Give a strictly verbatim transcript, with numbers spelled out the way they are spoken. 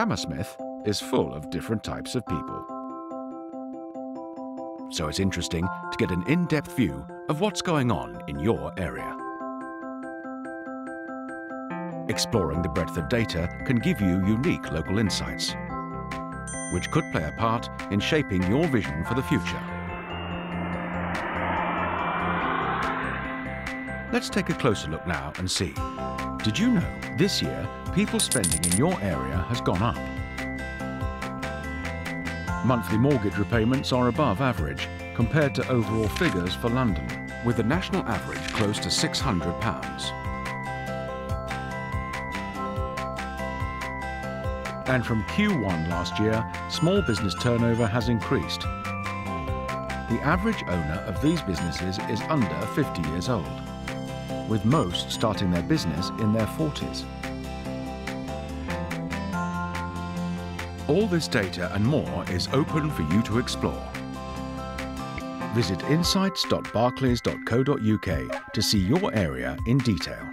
Hammersmith is full of different types of people. So it's interesting to get an in-depth view of what's going on in your area. Exploring the breadth of data can give you unique local insights, which could play a part in shaping your vision for the future. Let's take a closer look now and see. Did you know this year people spending in your area has gone up? Monthly mortgage repayments are above average compared to overall figures for London, with the national average close to six hundred pounds. And from Q one last year, small business turnover has increased. The average owner of these businesses is under fifty years old, with most starting their business in their forties. All this data and more is open for you to explore. Visit insights dot barclays dot co dot U K to see your area in detail.